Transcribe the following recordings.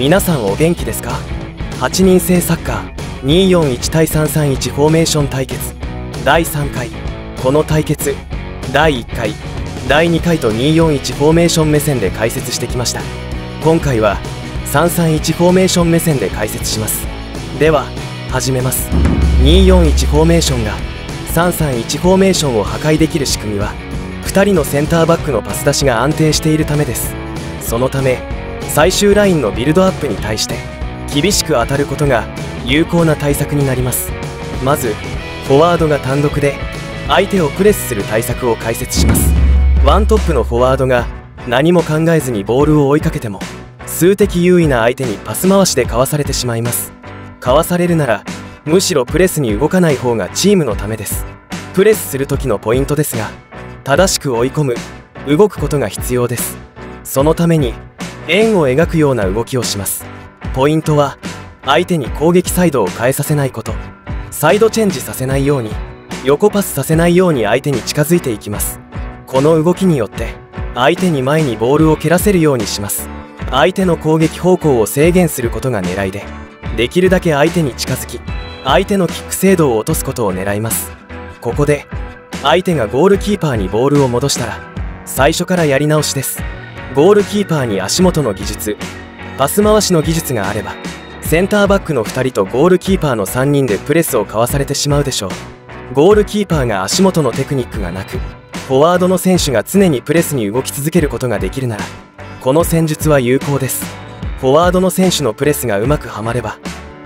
皆さんお元気ですか。8人制サッカー241対331フォーメーション対決第3回。この対決第1回第2回と241フォーメーション目線で解説してきました。今回は331フォーメーション目線で解説します。では始めます。241フォーメーションが331フォーメーションを破壊できる仕組みは2人のセンターバックのパス出しが安定しているためです。そのため最終ラインのビルドアップに対して厳しく当たることが有効な対策になります。まずフォワードが単独で相手をプレスする対策を解説します。ワントップのフォワードが何も考えずにボールを追いかけても数的優位な相手にパス回しでかわされてしまいます。かわされるならむしろプレスに動かない方がチームのためです。プレスする時のポイントですが、正しく追い込む、動くことが必要です。そのために円を描くような動きをします。ポイントは相手に攻撃サイドを変えさせないこと、サイドチェンジさせないように、横パスさせないように相手に近づいていきます。この動きによって相手に前にボールを蹴らせるようにします。相手の攻撃方向を制限することが狙いで、できるだけ相手に近づき相手のキック精度を落とすことを狙います。ここで相手がゴールキーパーにボールを戻したら最初からやり直しです。ゴールキーパーに足元の技術、パス回しの技術があればセンターバックの2人とゴールキーパーの3人でプレスをかわされてしまうでしょう。ゴールキーパーが足元のテクニックがなくフォワードの選手が常にプレスに動き続けることができるならこの戦術は有効です。フォワードの選手のプレスがうまくはまれば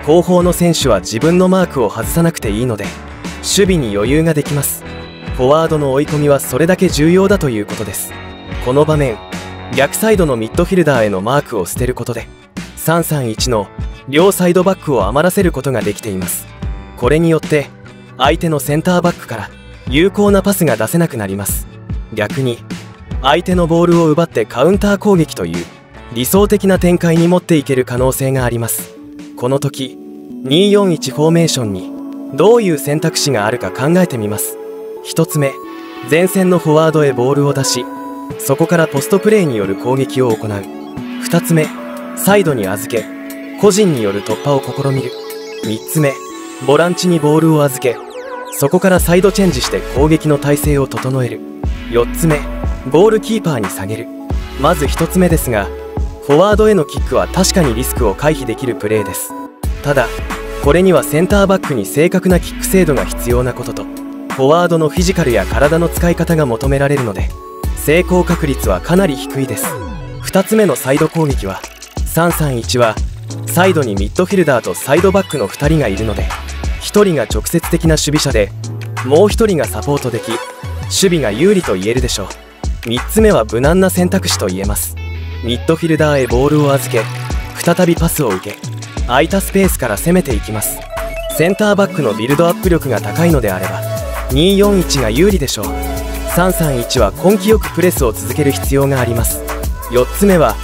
後方の選手は自分のマークを外さなくていいので守備に余裕ができます。フォワードの追い込みはそれだけ重要だということです。この場面、逆サイドのミッドフィルダーへのマークを捨てることで331の両サイドバックを余らせることができています。これによって相手のセンターバックから有効なパスが出せなくなります。逆に相手のボールを奪ってカウンター攻撃という理想的な展開に持っていける可能性があります。この時241フォーメーションにどういう選択肢があるか考えてみます。1つ目、前線のフォワードへボールを出しそこからポストプレーによる攻撃を行う。2つ目、サイドに預け個人による突破を試みる。3つ目、ボランチにボールを預けそこからサイドチェンジして攻撃の体勢を整える。4つ目、ゴールキーパーに下げる。まず1つ目ですが、フォワードへのキックは確かにリスクを回避できるプレーです。ただこれにはセンターバックに正確なキック精度が必要なこととフォワードのフィジカルや体の使い方が求められるので成功確率はかなり低いです。2つ目のサイド攻撃は331はサイドにミッドフィルダーとサイドバックの2人がいるので1人が直接的な守備者でもう1人がサポートでき守備が有利と言えるでしょう。3つ目は無難な選択肢と言えます。ミッドフィルダーへボールを預け再びパスを受け空いたスペースから攻めていきます。センターバックのビルドアップ力が高いのであれば241が有利でしょう。331は根気よくプレスを続ける必要があります。4つ目は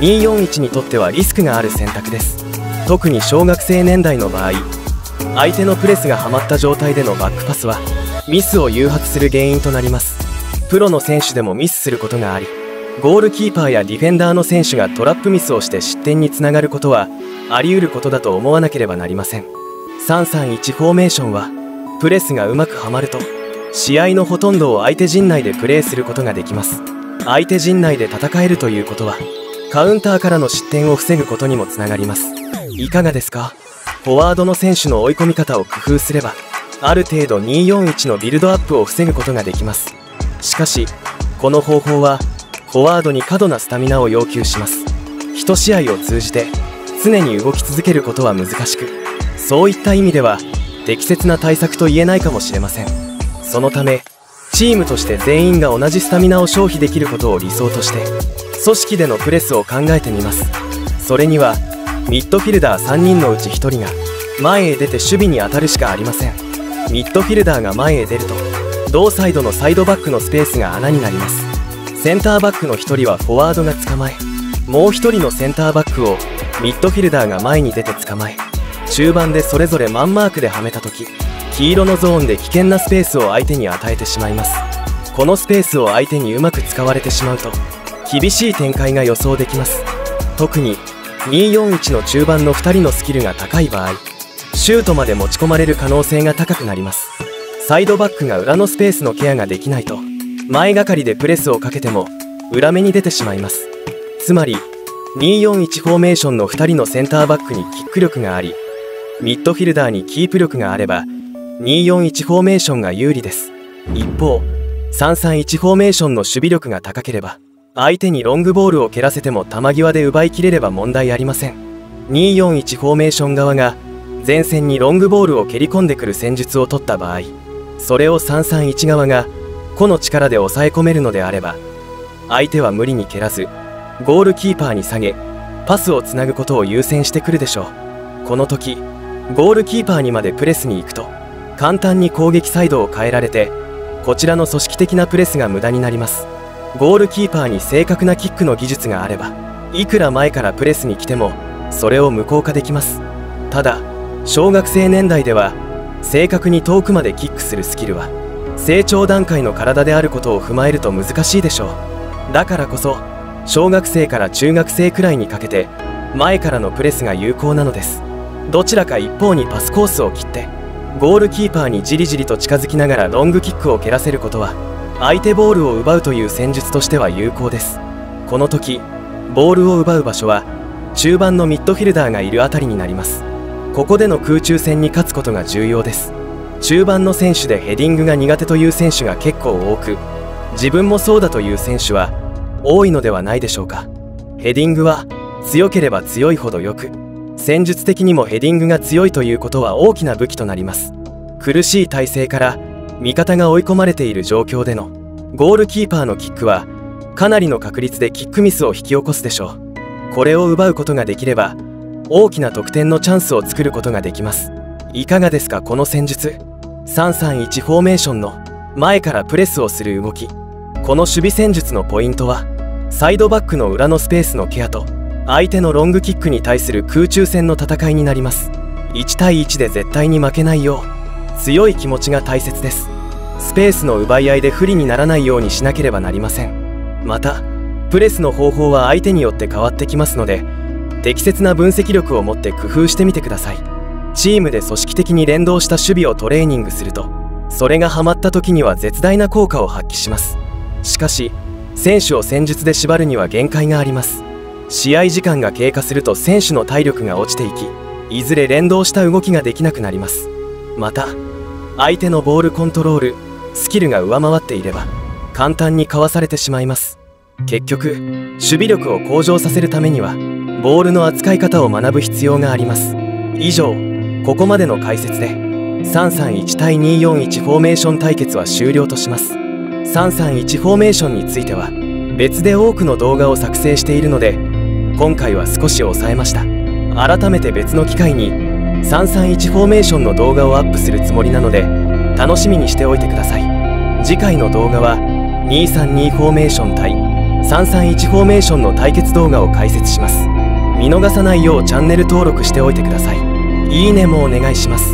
241にとってはリスクがある選択です。特に小学生年代の場合相手のプレスがはまった状態でのバックパスはミスを誘発する原因となります。プロの選手でもミスすることがありゴールキーパーやディフェンダーの選手がトラップミスをして失点につながることはあり得ることだと思わなければなりません。331フォーメーションはプレスがうまくはまると試合のほとんどを相手陣内でプレーすることができます。相手陣内で戦えるということはカウンターからの失点を防ぐことにもつながります。いかがですか。フォワードの選手の追い込み方を工夫すればある程度241のビルドアップを防ぐことができます。しかしこの方法はフォワードに過度なスタミナを要求します。1試合を通じて常に動き続けることは難しく、そういった意味では適切な対策と言えないかもしれません。そのためチームとして全員が同じスタミナを消費できることを理想として組織でのプレスを考えてみます。それにはミッドフィルダー3人のうち1人が前へ出て守備に当たるしかありません。ミッドフィルダーが前へ出ると同サイドのサイドバックのスペースが穴になります。センターバックの1人はフォワードが捕まえもう1人のセンターバックをミッドフィルダーが前に出て捕まえ中盤でそれぞれマンマークではめた時黄色のゾーンで危険なスペースを相手に与えてしまいます。このスペースを相手にうまく使われてしまうと厳しい展開が予想できます。特に241の中盤の2人のスキルが高い場合、シュートまで持ち込まれる可能性が高くなります。サイドバックが裏のスペースのケアができないと、前がかりでプレスをかけても裏目に出てしまいます。つまり241フォーメーションの2人のセンターバックにキック力があり、ミッドフィルダーにキープ力があれば241フォーメーションが有利です。一方331フォーメーションの守備力が高ければ、相手にロングボールを蹴らせても球際で奪いきれれば問題ありません。241フォーメーション側が前線にロングボールを蹴り込んでくる戦術を取った場合、それを331側が個の力で抑え込めるのであれば、相手は無理に蹴らずゴールキーパーに下げパスをつなぐことを優先してくるでしょう。この時ゴールキーパーにまでプレスに行くと、簡単に攻撃サイドを変えられて、こちらの組織的なプレスが無駄になります。ゴールキーパーに正確なキックの技術があれば、いくら前からプレスに来てもそれを無効化できます。ただ小学生年代では正確に遠くまでキックするスキルは成長段階の体であることを踏まえると難しいでしょう。だからこそ小学生から中学生くらいにかけて前からのプレスが有効なのです。どちらか一方にパスコースを切ってゴールキーパーにじりじりと近づきながらロングキックを蹴らせることは、相手ボールを奪うという戦術としては有効です。この時ボールを奪う場所は中盤のミッドフィルダーがいるあたりになります。ここでの空中戦に勝つことが重要です。中盤の選手でヘディングが苦手という選手が結構多く、自分もそうだという選手は多いのではないでしょうか。ヘディングは強ければ強いほどよく、戦術的にもヘディングが強いということは大きな武器となります。苦しい体勢から味方が追い込まれている状況でのゴールキーパーのキックはかなりの確率でキックミスを引き起こすでしょう。これを奪うことができれば大きな得点のチャンスを作ることができます。いかがですかこの戦術。331フォーメーションの前からプレスをする動き、この守備戦術のポイントはサイドバックの裏のスペースのケアと相手のロングキックに対する空中戦の戦いになります。1対1で絶対に負けないよう、強い気持ちが大切です。スペースの奪い合いで不利にならないようにしなければなりません。またプレスの方法は相手によって変わってきますので、適切な分析力を持って工夫してみてください。チームで組織的に連動した守備をトレーニングすると、それがハマった時には絶大な効果を発揮します。しかし選手を戦術で縛るには限界があります。試合時間が経過すると選手の体力が落ちていき、いずれ連動した動きができなくなります。また相手のボールコントロールスキルが上回っていれば簡単にかわされてしまいます。結局守備力を向上させるためにはボールの扱い方を学ぶ必要があります。以上、ここまでの解説で331対241フォーメーション対決は終了とします。331フォーメーションについては別で多くの動画を作成しているので、今回は少し抑えました。改めて別の機会に331フォーメーションの動画をアップするつもりなので、楽しみにしておいてください。次回の動画は232フォーメーション対331フォーメーションの対決動画を解説します。見逃さないようチャンネル登録しておいてください。いいねもお願いします。